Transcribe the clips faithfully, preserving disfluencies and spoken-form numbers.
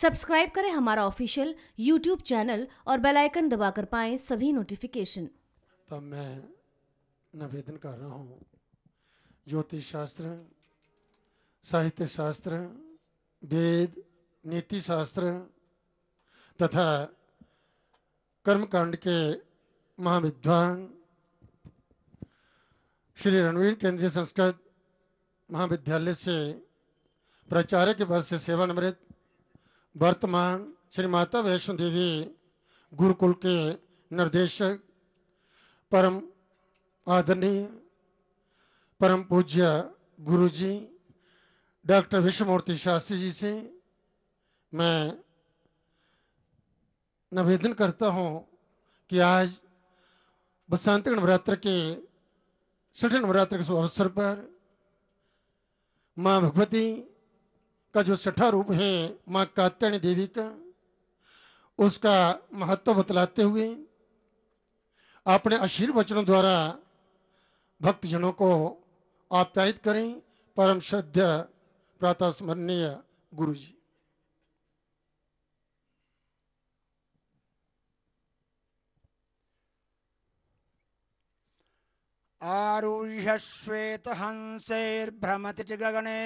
Subscribe करें हमारा official YouTube channel और बेल आइकन दबाकर पाएं सभी नोटिफिकेशन। तब मैं निवेदन कर रहा हूँ, ज्योतिष शास्त्र, साहित्य शास्त्र, वेद, नीति शास्त्र तथा कर्मकांड के महाविद्वान श्री रणवीर केंद्रीय संस्कृत महाविद्यालय से प्राचार्य के पद से सेवानिवृत्त, वर्तमान श्री माता वैष्णो देवी गुरुकुल के निर्देशक, परम आदरणीय परम पूज्य गुरुजी डॉक्टर विष्णुमूर्ति शास्त्री जी से मैं निवेदन करता हूं कि आज बसंत नवरात्र के छठे नवरात्र के शुभ अवसर पर माँ भगवती का जो छठा रूप है माँ कात्यायनी देवी का, उसका महत्व बतलाते हुए अपने अशीर वचनों द्वारा भक्तजनों को आप्यायित करें परम श्रद्धा प्रातः स्मरणीय गुरु जी। आरुह्य श्वेत हंसैर्भ्रमति च गगने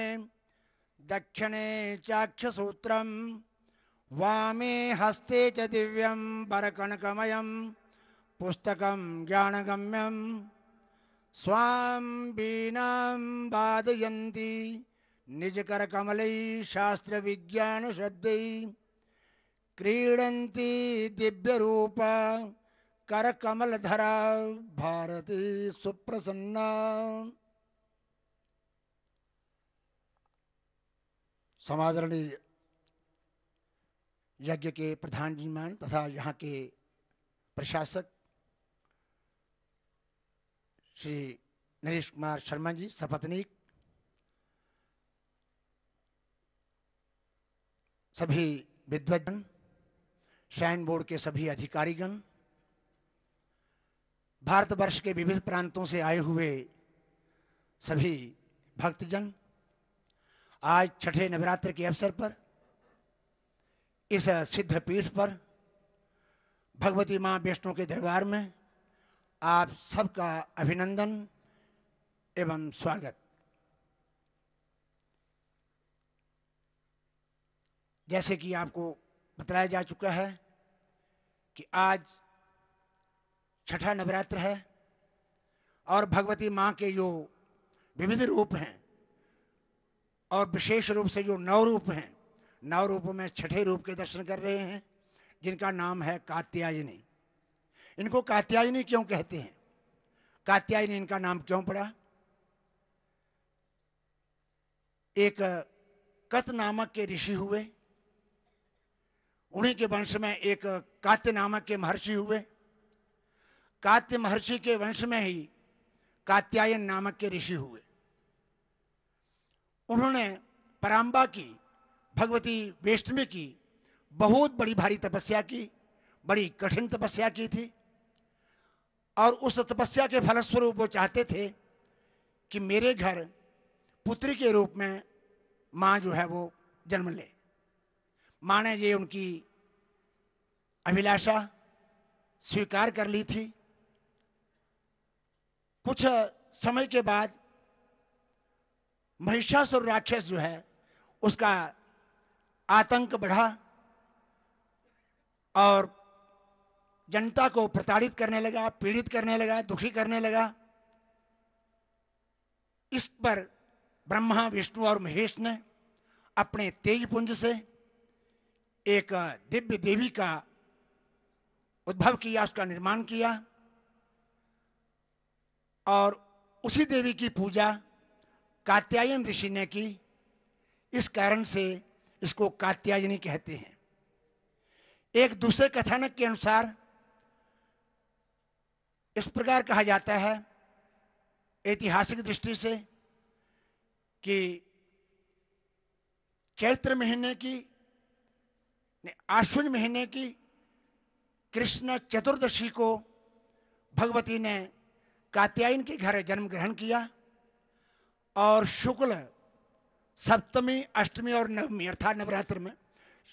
दक्षिणे चाक्षसूत्रं वामे हस्ते च दिव्यं वरकनकमयं पुस्तकं ज्ञानगम्यं स्वां वीणां वादयन्ति निजकरकमलैः शास्त्रविज्ञानशब्दैः क्रीडन्ति दिव्यरूपा कर कमलधरा भारती सुप्रसन्ना। समादरणीय यज्ञ के प्रधान जीमान तथा यहाँ के प्रशासक श्री नरेश कुमार शर्मा जी सपत्नीक, सभी विद्वजगण, श्राइन बोर्ड के सभी अधिकारीगण, भारतवर्ष के विभिन्न प्रांतों से आए हुए सभी भक्तजन, आज छठे नवरात्र के अवसर पर इस सिद्ध पीठ पर भगवती मां वैष्णो के दरबार में आप सबका अभिनंदन एवं स्वागत। जैसे कि आपको बताया जा चुका है कि आज छठा नवरात्र है और भगवती माँ के जो विविध रूप हैं और विशेष रूप से जो नौ रूप हैं, नौ रूपों में छठे रूप के दर्शन कर रहे हैं जिनका नाम है कात्यायनी। इनको कात्यायनी क्यों कहते हैं, कात्यायनी इनका नाम क्यों पड़ा? एक कत नामक के ऋषि हुए, उन्हीं के वंश में एक कात्य नामक के महर्षि हुए। कात्य महर्षि के वंश में ही कात्यायन नामक के ऋषि हुए। उन्होंने पराम्बा की, भगवती वैष्णवी की बहुत बड़ी भारी तपस्या की, बड़ी कठिन तपस्या की थी और उस तपस्या के फलस्वरूप वो चाहते थे कि मेरे घर पुत्री के रूप में माँ जो है वो जन्म ले। माँ ने ये उनकी अभिलाषा स्वीकार कर ली थी। कुछ समय के बाद महिषासुर राक्षस जो है उसका आतंक बढ़ा और जनता को प्रताड़ित करने लगा, पीड़ित करने लगा, दुखी करने लगा। इस पर ब्रह्मा, विष्णु और महेश ने अपने तेज पुंज से एक दिव्य देवी का उद्भव किया, उसका निर्माण किया और उसी देवी की पूजा कात्यायन ऋषि ने की। इस कारण से इसको कात्यायनी कहते हैं। एक दूसरे कथानक के अनुसार इस प्रकार कहा जाता है ऐतिहासिक दृष्टि से कि चैत्र महीने की, आश्विन महीने की कृष्ण चतुर्दशी को भगवती ने कात्यायन के घर जन्म ग्रहण किया और शुक्ल सप्तमी, अष्टमी और नवमी अर्थात नवरात्र में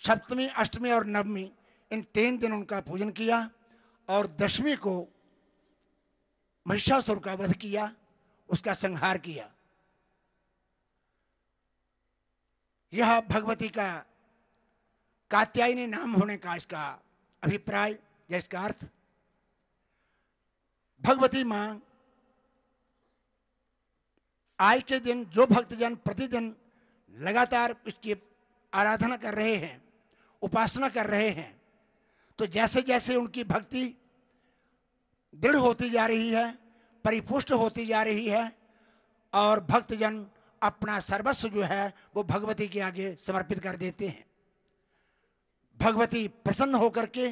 सप्तमी, अष्टमी और नवमी इन तीन दिन उनका पूजन किया और दसवीं को महिषासुर का वध किया, उसका संहार किया। यह भगवती का कात्यायनी नाम होने का इसका अभिप्राय या इसका अर्थ। भगवती मां आज के दिन जो भक्तजन प्रतिदिन लगातार इसकी आराधना कर रहे हैं, उपासना कर रहे हैं, तो जैसे जैसे उनकी भक्ति दृढ़ होती जा रही है, परिपुष्ट होती जा रही है और भक्तजन अपना सर्वस्व जो है वो भगवती के आगे समर्पित कर देते हैं। भगवती प्रसन्न होकर के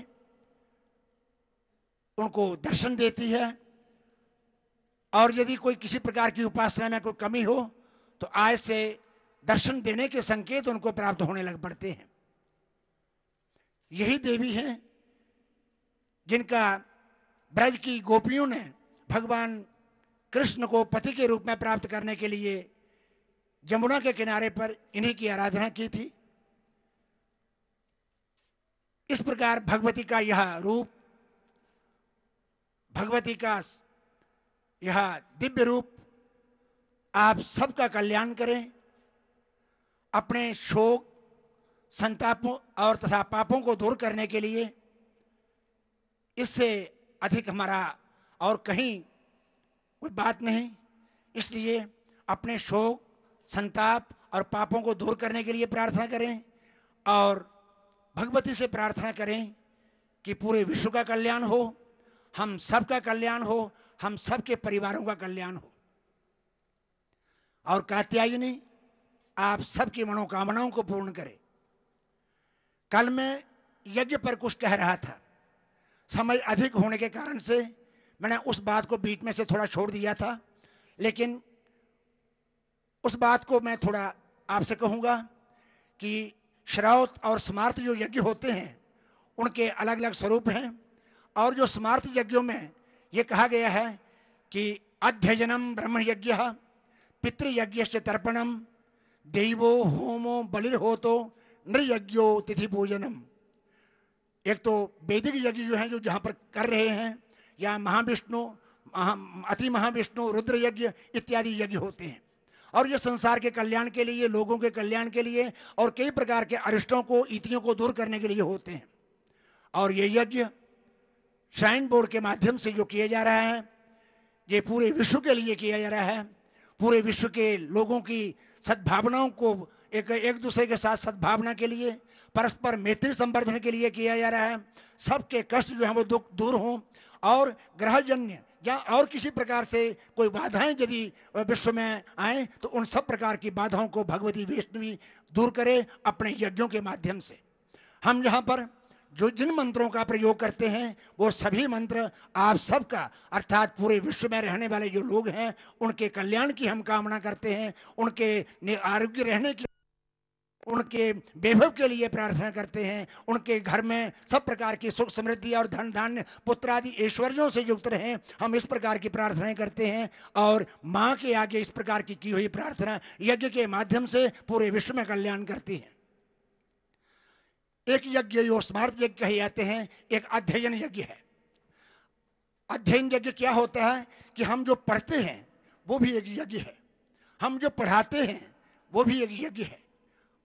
उनको दर्शन देती है और यदि कोई किसी प्रकार की उपासना में कोई कमी हो तो आज से दर्शन देने के संकेत उनको प्राप्त होने लग पड़ते हैं। यही देवी हैं जिनका ब्रज की गोपियों ने भगवान कृष्ण को पति के रूप में प्राप्त करने के लिए जमुना के किनारे पर इन्हीं की आराधना की थी। इस प्रकार भगवती का यह रूप, भगवती का यह दिव्य रूप आप सबका कल्याण करें, अपने शोक, संतापों और तथा पापों को दूर करने के लिए। इससे अधिक हमारा और कहीं कोई बात नहीं, इसलिए अपने शोक, संताप और पापों को दूर करने के लिए प्रार्थना करें और भगवती से प्रार्थना करें कि पूरे विश्व का कल्याण हो, हम सब का कल्याण हो, हम सब के परिवारों का कल्याण हो। और कात्यायनी आप सबकी मनोकामनाओं को पूर्ण करे। कल मैं यज्ञ पर कुछ कह रहा था, समय अधिक होने के कारण से मैंने उस बात को बीच में से थोड़ा छोड़ दिया था, लेकिन उस बात को मैं थोड़ा आपसे कहूँगा कि श्राद्ध और स्मार्त जो यज्ञ होते हैं उनके अलग अलग स्वरूप हैं। और जो स्मार्त यज्ञों में ये कहा गया है कि अध्ययनम ब्रह्मयज्ञ, पितृयज्ञ से तर्पणम, देवो होमो बलिर्होतो, नृयज्ञो तिथि भोजनम। एक तो वैदिक यज्ञ जो है जो जहाँ पर कर रहे हैं, या महाविष्णु, अति महाविष्णु, रुद्र यज्ञ इत्यादि यज्ञ होते हैं और ये संसार के कल्याण के लिए, लोगों के कल्याण के लिए और कई प्रकार के अरिष्टों को, इतियों को दूर करने के लिए होते हैं। और ये यज्ञ श्राइन बोर्ड के माध्यम से जो किया जा रहा है ये पूरे विश्व के लिए किया जा रहा है, पूरे विश्व के लोगों की सद्भावनाओं को एक एक दूसरे के साथ सद्भावना के लिए, परस्पर मैत्री संवर्धन के लिए किया जा रहा है। सबके कष्ट जो है वो दुख दूर हों और ग्रहजन्य या और किसी प्रकार से कोई बाधाएं यदि विश्व में आए तो उन सब प्रकार की बाधाओं को भगवती वैष्णवी दूर करे अपने यज्ञों के माध्यम से। हम यहाँ पर जो जिन मंत्रों का प्रयोग करते हैं वो सभी मंत्र आप सबका, अर्थात पूरे विश्व में रहने वाले जो लोग हैं उनके कल्याण की हम कामना करते हैं, उनके आरोग्य रहने की, उनके वैभव के लिए प्रार्थना करते हैं, उनके घर में सब प्रकार की सुख समृद्धि और धन धान्य पुत्र आदि ऐश्वर्यों से युक्त रहें, हम इस प्रकार की प्रार्थनाएं करते हैं। और माँ के आगे इस प्रकार की की हुई प्रार्थना यज्ञ के माध्यम से पूरे विश्व में कल्याण करती है। एक यज्ञ जो स्मार्त यज्ञ कहे जाते हैं, एक अध्ययन यज्ञ है। अध्ययन यज्ञ क्या होता है कि हम जो पढ़ते हैं वो भी एक यज्ञ है, हम जो पढ़ाते हैं वो भी एक यज्ञ है।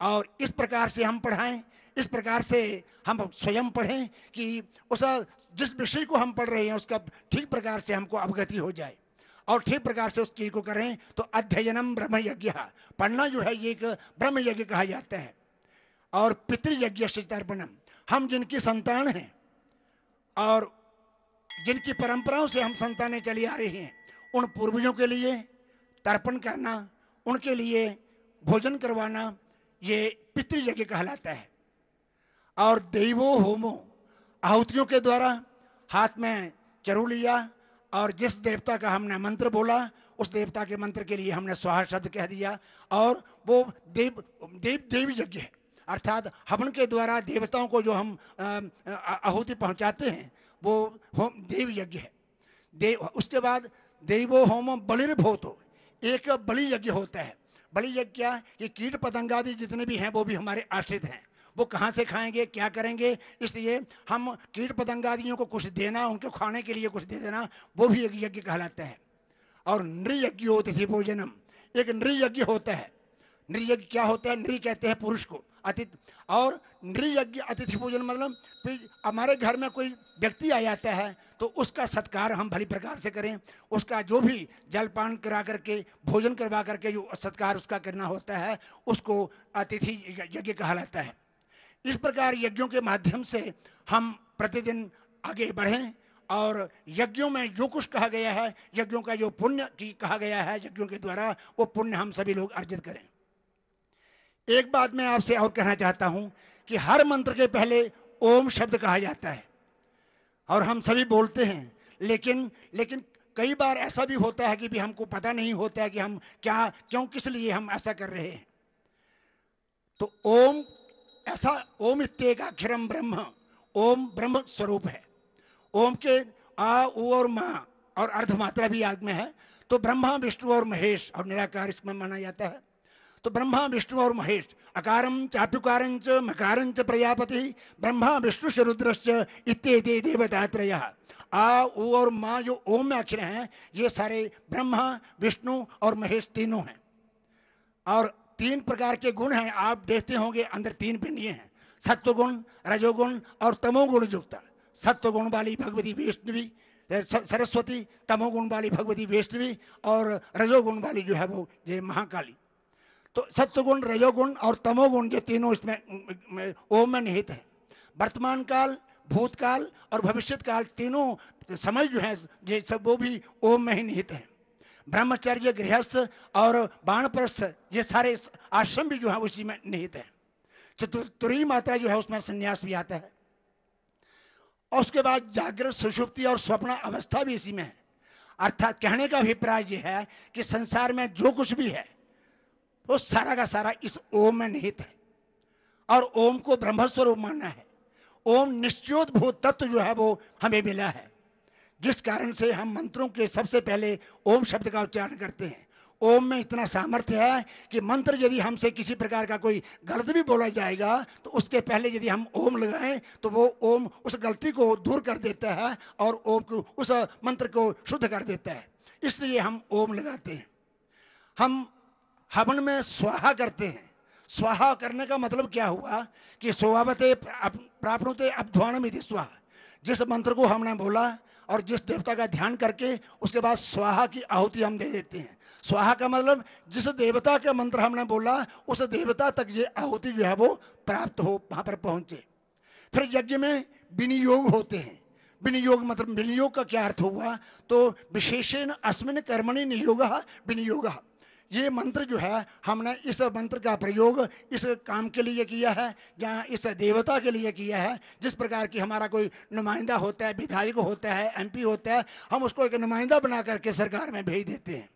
और इस प्रकार से हम पढ़ाएं, इस प्रकार से हम स्वयं पढ़ें कि उस जिस विषय को हम पढ़ रहे हैं उसका ठीक प्रकार से हमको अवगति हो जाए और ठीक प्रकार से उस चीज को करें। तो अध्ययनम ब्रह्मयज्ञ, पढ़ना जो है ये एक ब्रह्मयज्ञ कहा जाता है। और पितृयज्ञ से तर्पणम, हम जिनकी संतान हैं और जिनकी परंपराओं से हम संतानें चली आ रही हैं उन पूर्वजों के लिए तर्पण करना, उनके लिए भोजन करवाना, ये पितृयज्ञ कहलाता है। और देवो होमो, आहुतियों के द्वारा हाथ में चरू लिया और जिस देवता का हमने मंत्र बोला उस देवता के मंत्र के लिए हमने स्वाहा शब्द कह दिया और वो देव देव देवी यज्ञ है, अर्थात हवन के द्वारा देवताओं को जो हम आहुति पहुंचाते हैं वो होम देव यज्ञ है। देव, उसके बाद देवो होमो बलिर्भवतो, एक बलि यज्ञ होता है। बलि यज्ञ क्या, ये कीट पतंगादि जितने भी हैं वो भी हमारे आश्रित हैं, वो कहाँ से खाएंगे, क्या करेंगे, इसलिए हम कीट पतंगादियों को कुछ देना, उनको खाने के लिए कुछ दे देना, वो भी एक यज्ञ कहलाता है। और नृयज्ञ होते थे भोजनम, एक नृयज्ञ होता है। नृयज्ञ क्या होता है? नृ कहते हैं पुरुष को, अतिथि, और नृयज्ञ अतिथि पूजन मतलब हमारे घर में कोई व्यक्ति आ जाता है तो उसका सत्कार हम भली प्रकार से करें, उसका जो भी जलपान करा करके, भोजन करवा करके जो सत्कार उसका करना होता है, उसको अतिथि यज्ञ कहलाता है। इस प्रकार यज्ञों के माध्यम से हम प्रतिदिन आगे बढ़ें और यज्ञों में जो कुछ कहा गया है, यज्ञों का जो पुण्य की कहा गया है यज्ञों के द्वारा, वो पुण्य हम सभी लोग अर्जित करें। एक बात मैं आपसे और कहना चाहता हूं कि हर मंत्र के पहले ओम शब्द कहा जाता है और हम सभी बोलते हैं, लेकिन लेकिन कई बार ऐसा भी होता है कि भी हमको पता नहीं होता है कि हम क्या, क्यों, किस लिए हम ऐसा कर रहे हैं। तो ओम ऐसा, ओम इत्येकाक्षरम ब्रह्म, ओम ब्रह्म स्वरूप है। ओम के आ, उ और मा और अर्धमात्रा भी याद में है, तो ब्रह्मा, विष्णु और महेश और निराकार इसमें माना जाता है। तो ब्रह्मा, विष्णु और महेश, अकारं चाप्युकारं च मकारं च प्रजापति, ब्रह्मा विष्णु रुद्रश्च इत्येते देवतात्रयः। आ, उ और माँ जो ओम में अक्षर हैं, ये सारे ब्रह्मा, विष्णु और महेश तीनों हैं। और तीन प्रकार के गुण हैं, आप देखते होंगे अंदर तीन पिंडियाँ हैं, सत्वगुण, रजोगुण और तमोगुण युक्त। सत्वगुण वाली भगवती वैष्णवी सरस्वती, तमोगुण वाली भगवती वैष्णवी और रजोगुण वाली जो है वो ये महाकाली। तो सत्वगुण, रजोगुण और तमोगुण ये तीनों इसमें ओम में निहित है। वर्तमान काल, भूतकाल और भविष्यत काल, तीनों समय जो है ये सब वो भी ओम में ही निहित है। ब्रह्मचर्य, गृहस्थ और वानप्रस्थ ये सारे आश्रम भी जो है उसी में निहित है। चतुर्थी मात्रा जो है उसमें संन्यास भी आता है, और उसके बाद जागृत, सुषुप्ति और स्वप्न अवस्था भी इसी में है। अर्थात कहने का अभिप्राय यह है कि संसार में जो कुछ भी है वो सारा का सारा इस ओम में निहित है और ओम को ब्रह्म स्वरूप मानना है। ओम निश्चयोद्भूत तत्व जो है वो हमें मिला है, जिस कारण से हम मंत्रों के सबसे पहले ओम शब्द का उच्चारण करते हैं। ओम में इतना सामर्थ्य है कि मंत्र यदि हमसे किसी प्रकार का कोई गलत भी बोला जाएगा तो उसके पहले यदि हम ओम लगाएं तो वो ओम उस गलती को दूर कर देता है और ओम को, उस मंत्र को शुद्ध कर देता है, इसलिए हम ओम लगाते हैं। हम हवन में स्वाहा करते हैं। स्वाहा करने का मतलब क्या हुआ कि स्वावते प्राप्नोते अभ्वानमिति स्वाहा, जिस मंत्र को हमने बोला और जिस देवता का ध्यान करके उसके बाद स्वाहा की आहुति हम दे देते हैं। स्वाहा का मतलब जिस देवता का मंत्र हमने बोला उस देवता तक ये आहुति जो है वो प्राप्त हो, वहाँ पर पहुँचे। फिर यज्ञ में विनियोग होते हैं। विनियोग मतलब, विनियोग का क्या अर्थ हुआ तो विशेषण अस्मिन कर्मणि नियोगः विनियोगः। ये मंत्र जो है, हमने इस मंत्र का प्रयोग इस काम के लिए किया है या इस देवता के लिए किया है। जिस प्रकार की हमारा कोई नुमाइंदा होता है, विधायक होता है, एमपी होता है, हम उसको एक नुमाइंदा बना करके सरकार में भेज देते हैं।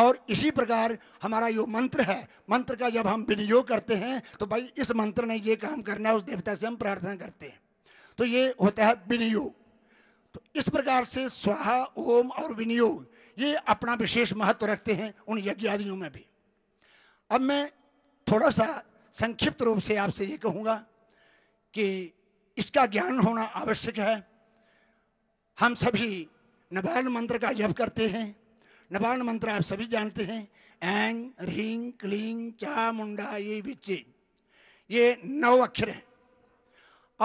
और इसी प्रकार हमारा जो मंत्र है, मंत्र का जब हम विनियोग करते हैं तो भाई इस मंत्र ने ये काम करना है, उस देवता से हम प्रार्थना करते हैं, तो ये होता है विनियोग। तो इस प्रकार से स्वाहा, ओम और विनियोग ये अपना विशेष महत्व रखते हैं उन यज्ञ आदियों में भी। अब मैं थोड़ा सा संक्षिप्त रूप से आपसे ये कहूँगा कि इसका ज्ञान होना आवश्यक है। हम सभी नवारण मंत्र का जप करते हैं। नवारण मंत्र आप सभी जानते हैं, ऐंग ह्रीं क्लीं चा मुंडा ये विचे, ये नौ अक्षर हैं।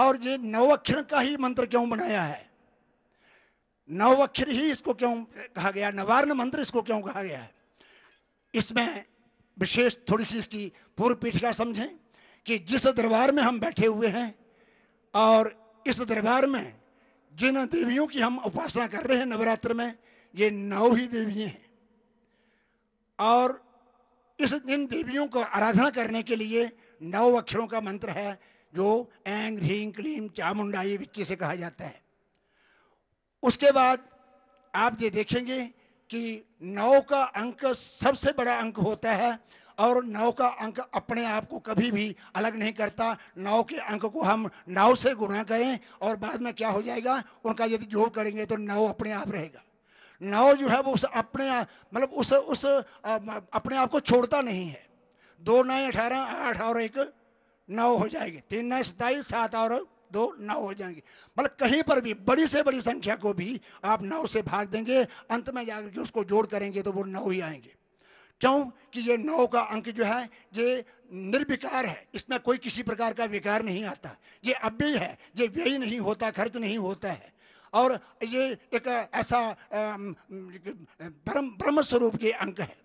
और ये नौ अक्षर का ही मंत्र क्यों बनाया है? नौ अक्षर ही इसको क्यों कहा गया, नवारण मंत्र इसको क्यों कहा गया है? इसमें विशेष थोड़ी सी इसकी पूर्व पीठिका समझें कि जिस दरबार में हम बैठे हुए हैं और इस दरबार में जिन देवियों की हम उपासना कर रहे हैं नवरात्र में, ये नौ ही देवियां हैं। और इस इन देवियों को आराधना करने के लिए नौ अक्षरों का मंत्र है जो ऐंग ह्रीं क्लीं चामुंडाई विच्ची से कहा जाता है। उसके बाद आप ये देखेंगे कि नौ का अंक सबसे बड़ा अंक होता है और नौ का अंक अपने आप को कभी भी अलग नहीं करता। नौ के अंक को हम नौ से गुणा करें और बाद में क्या हो जाएगा, उनका यदि जोड़ करेंगे तो नौ अपने आप रहेगा। नौ जो है वो उस अपने मतलब उस उस अपने आप को छोड़ता नहीं है। दो नौ अठारह, आठ और एक नौ हो जाएगी, तीन नौ सताईस, सात और दो नौ हो जाएंगे। मतलब कहीं पर भी बड़ी से बड़ी संख्या को भी आप नौ से भाग देंगे, अंत में जाकर के उसको जोड़ करेंगे तो वो नौ ही आएंगे। क्यों कि ये नौ का अंक जो है ये निर्विकार है, इसमें कोई किसी प्रकार का विकार नहीं आता, ये अव्यय है, ये व्यय नहीं होता, खर्च नहीं होता है, और ये एक ऐसा ब्रह्म ब्रह्म स्वरूप ये अंक है,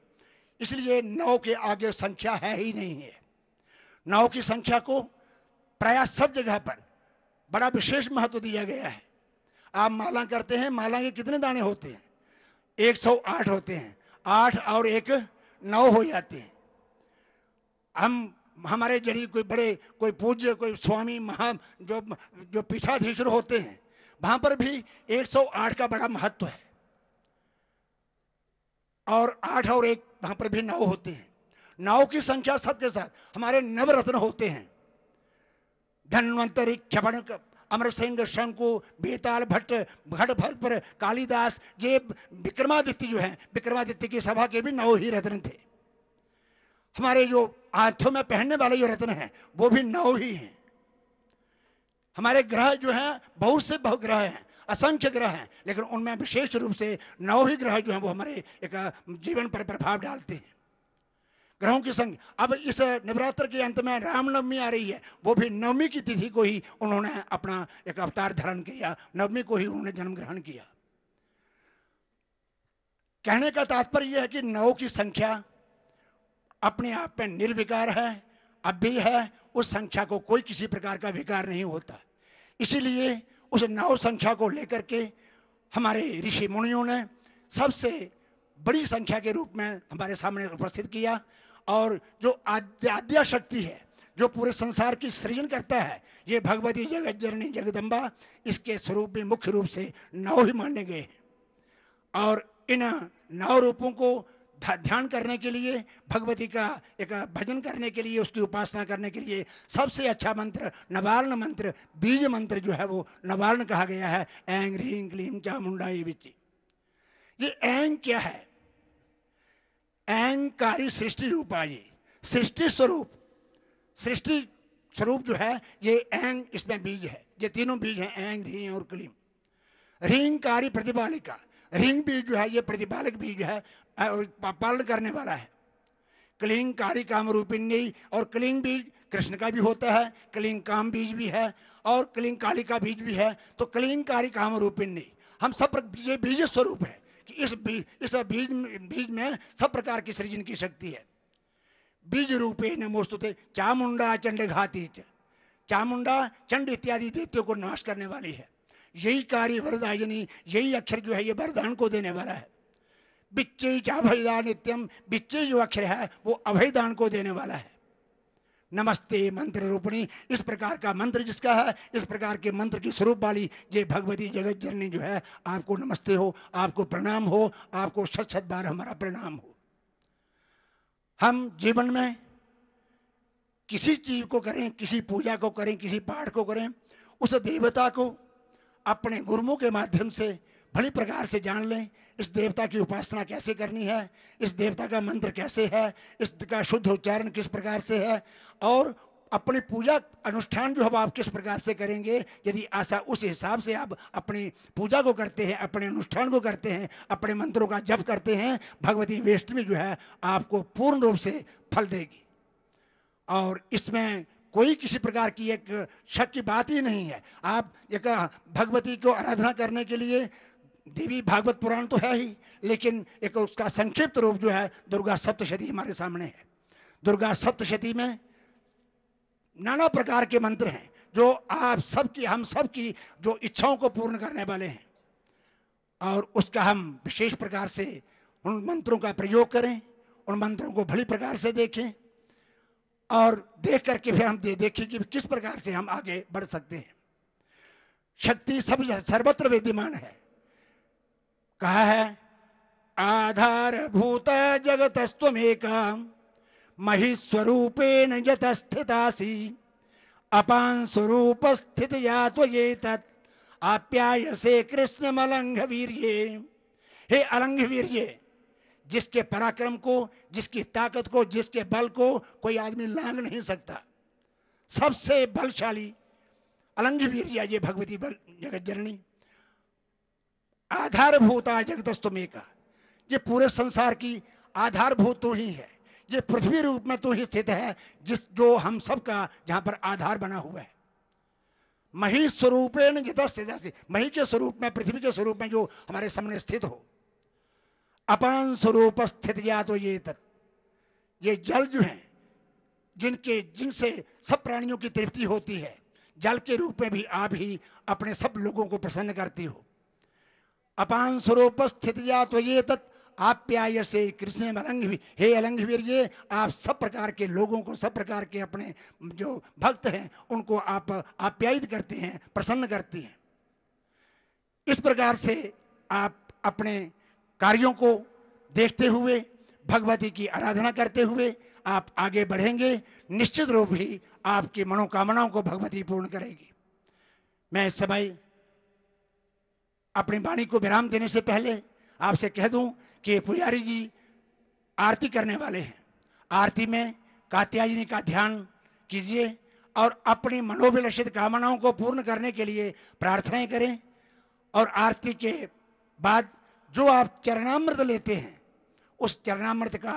इसलिए नौ के आगे संख्या है ही नहीं है। नौ की संख्या को प्राय सब जगह पर बड़ा विशेष महत्व दिया गया है। आप माला करते हैं, माला के कितने दाने होते हैं? एक सौ आठ होते हैं, आठ और एक नौ हो जाते हैं। हम हमारे जरिए कोई बड़े कोई पूज्य कोई स्वामी महा जो जो पीठाधीश्वर होते हैं, वहां पर भी एक सौ आठ का बड़ा महत्व है, और आठ और एक वहां पर भी नौ होते हैं। नौ की संख्या सबके साथ हमारे नवरत्न होते हैं, धन्वंतरि, क्षपण, अमर सिंह, शंकु, बेताल भट्ट, घटखर्पर, कालिदास, ये विक्रमादित्य जो हैं, विक्रमादित्य की सभा के भी नौ ही रत्न थे। हमारे जो हाथों में पहनने वाले जो रत्न हैं वो भी नौ ही हैं। हमारे ग्रह जो हैं बहुत से बहु ग्रह हैं, असंख्य ग्रह हैं, लेकिन उनमें विशेष रूप से नौ ही ग्रह जो हैं वो हमारे एक जीवन पर प्रभाव डालते हैं, ग्रहों की संख्या। अब इस नवरात्र के अंत में रामनवमी आ रही है, वो भी नवमी की तिथि को ही उन्होंने अपना एक अवतार धारण किया, नवमी को ही उन्होंने जन्म ग्रहण किया। कहने का तात्पर्य यह है कि नौ की संख्या अपने आप में निर्विकार है, अव्यय है, उस संख्या को कोई किसी प्रकार का विकार नहीं होता। इसीलिए उस नौ संख्या को लेकर के हमारे ऋषि मुनियों ने सबसे बड़ी संख्या के रूप में हमारे सामने उपस्थित किया, और जो आद्या शक्ति है जो पूरे संसार की सृजन करता है, ये भगवती जगत जननी जगदम्बा, इसके स्वरूप में मुख्य रूप से नौ ही माने गए हैं। और इन नौ रूपों को ध्यान करने के लिए, भगवती का एक भजन करने के लिए, उसकी उपासना करने के लिए सबसे अच्छा मंत्र नवार्ण मंत्र, बीज मंत्र जो है वो नवार्ण कहा गया है। ऐंग ह्रीं क्लीं चामुंडा ये विचि। ये ऐंग क्या है? अहंकारी सृष्टि रूपाई, सृष्टि स्वरूप, सृष्टि स्वरूप जो है ये ऐंग, इसमें बीज है, ये तीनों बीज हैं ऐंग, ह्रीं और क्लीं। ह्रींकारी प्रतिपालिका, ह्रीं बीज जो है ये प्रतिपालक बीज है और पालन करने वाला है। क्लींकारी कामरूपिणी, और क्लीं बीज कृष्ण का भी होता है, क्लीं काम बीज भी है और क्लीं काली का बीज भी है। तो क्लींकारी कामरूपिणी हम सब पर बीज स्वरूप है कि इस बीज इस बीज बीज में सब प्रकार की सृजन की शक्ति है। बीज रूपे नमोस्तुते चामुंडा चंड घाती, चामुंडा चंड इत्यादि देवताओं को नाश करने वाली है। यही कार्य वरदायिनी, यही अक्षर जो है ये वरदान को देने वाला है। बिच्चे चाभयदान नित्यम, बिच्चे जो अक्षर है वो अभयदान को देने वाला है। नमस्ते मंत्र रूपणी, इस प्रकार का मंत्र जिसका है, इस प्रकार के मंत्र की स्वरूप वाली ये भगवती जगत जननी जो है, आपको नमस्ते हो, आपको प्रणाम हो, आपको शत शत बार हमारा प्रणाम हो। हम जीवन में किसी चीज को करें, किसी पूजा को करें, किसी पाठ को करें, उस देवता को अपने गुरुओं के माध्यम से भली प्रकार से जान लें। इस देवता की उपासना कैसे करनी है, इस देवता का मंत्र कैसे है, इसका शुद्ध उच्चारण किस प्रकार से है, और अपनी पूजा अनुष्ठान जो है आप किस प्रकार से करेंगे। यदि आशा उस हिसाब से आप अपनी पूजा को करते हैं, अपने अनुष्ठान को करते हैं, अपने मंत्रों का जप करते हैं, भगवती वैष्णवी जो है आपको पूर्ण रूप से फल देगी। और इसमें कोई किसी प्रकार की एक शक की बात ही नहीं है। आप एक भगवती को आराधना करने के लिए देवी भागवत पुराण तो है ही, लेकिन एक उसका संक्षिप्त रूप जो है दुर्गा सप्तशती हमारे सामने है। दुर्गा सप्तशती में नाना प्रकार के मंत्र हैं जो आप सबकी हम सबकी जो इच्छाओं को पूर्ण करने वाले हैं, और उसका हम विशेष प्रकार से उन मंत्रों का प्रयोग करें, उन मंत्रों को भली प्रकार से देखें, और देख करके फिर हम दे, देखें कि किस प्रकार से हम आगे बढ़ सकते हैं। शक्ति सब सर्वत्र विद्यमान है। कहा है आधारभूत जगतस्त्वमेका महिस्वरूपेण यतस्थितासि अपान स्वरूप स्थित या त्वयेतत् आप्यायसे कृष्णमलंघवीर्ये। हे अलंघवीर्ये, जिसके पराक्रम को, जिसकी ताकत को, जिसके बल को कोई आदमी लांघ नहीं सकता, सबसे बलशाली अलंगवीर्या ये भगवती बल जगत जननी आधारभूता जगदस्तुमेका, ये पूरे संसार की आधारभूत तो ही है, ये पृथ्वी रूप में तो ही स्थित है जिस जो हम सबका जहां पर आधार बना हुआ है। मही स्वरूपेण यतस्थित, मही के स्वरूप में पृथ्वी के स्वरूप में जो हमारे सामने स्थित हो। अपान स्वरूप स्थित या तो ये तत्, ये जल जो है जिनके जिनसे सब प्राणियों की तृप्ति होती है, जल के रूप में भी आप ही अपने सब लोगों को प्रसन्न करती हो। अपान स्वरूप स्थित या तो ये तत् आप प्याय से कृष्ण अलंग, हे अलंगवीर ये आप सब प्रकार के लोगों को, सब प्रकार के अपने जो भक्त हैं उनको आप आप्यायित करते हैं, प्रसन्न करती हैं। इस प्रकार से आप अपने कार्यों को देखते हुए भगवती की आराधना करते हुए आप आगे बढ़ेंगे, निश्चित रूप ही आपकी मनोकामनाओं को भगवती पूर्ण करेगी। मैं इस समय अपनी वाणी को विराम देने से पहले आपसे कह दूं कि पुजारी जी आरती करने वाले हैं। आरती में कात्यायनी का ध्यान कीजिए और अपनी मनोभिलषित कामनाओं को पूर्ण करने के लिए प्रार्थनाएं करें। और आरती के बाद जो आप चरणामृत लेते हैं उस चरणामृत का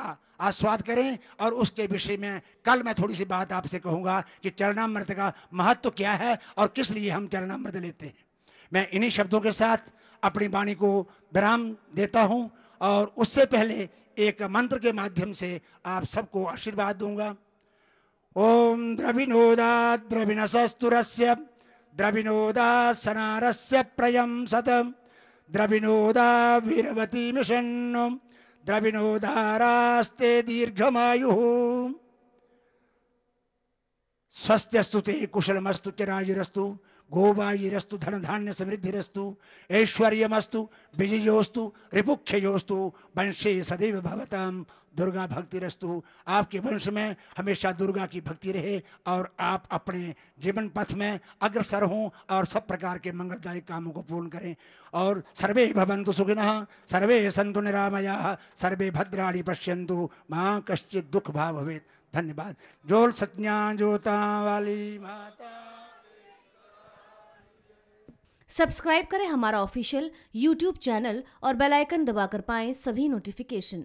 आस्वाद करें। और उसके विषय में कल मैं थोड़ी सी बात आपसे कहूंगा कि चरणामृत का महत्व क्या है और किस लिए हम चरणामृत लेते हैं। मैं इन्हीं शब्दों के साथ अपनी वाणी को विराम देता हूं और उससे पहले एक मंत्र के माध्यम से आप सबको आशीर्वाद दूंगा। ओम द्रविणोदात द्रविणसस्तुरस्य द्रविणोदात सनारस्य प्रयम सतम द्रविणोदा वीरवती मिषन्नो द्रविणोदारास्ते दीर्घमायुः। स्वस्थ्यस्तु ते कुशलमस्तु चिरायुरस्तु गोवायिरस्तु धनधान्य समृद्धिरस्तु ऐश्वर्यमस्तु विजयोस्तु रिपुक्षयोस्तु वंशे सदैव भवतां दुर्गा भक्तिरस्तु। आपके वंश में हमेशा दुर्गा की भक्ति रहे और आप अपने जीवन पथ में अग्रसर हों और सब प्रकार के मंगलदायक कामों को पूर्ण करें। और सर्वे भवन्तु सुखिनः सर्वे सन्तु निरामयाः सर्वे भद्राणि पश्यन्तु मां कश्चित् दुःख भाग् भवेत्। धन्यवाद। जोल सत्यान जोता वाली माता। सब्सक्राइब करें हमारा ऑफिशियल यूट्यूब चैनल और बेल आइकन दबाकर पाएं सभी नोटिफिकेशन।